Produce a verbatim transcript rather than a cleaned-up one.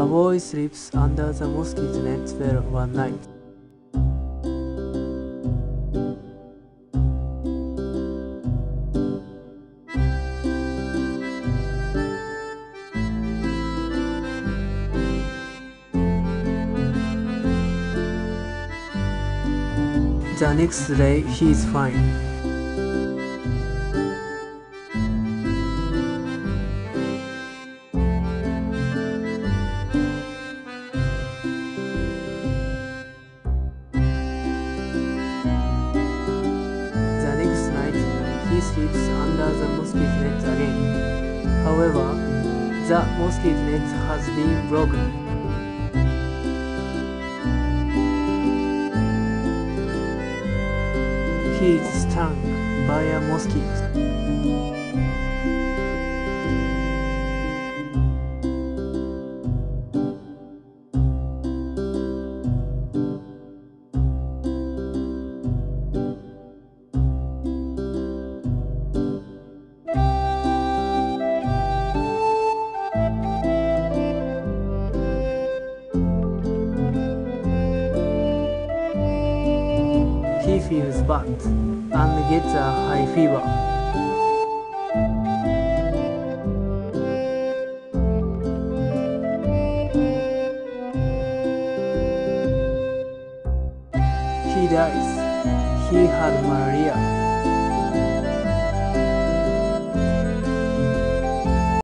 A boy sleeps under the mosquito net for one night. The next day, he is fine.He sleeps under the mosquito net again. However, the mosquito net has been broken. He is stung by a mosquito. He feels bad and gets a high fever. He dies. He had malaria.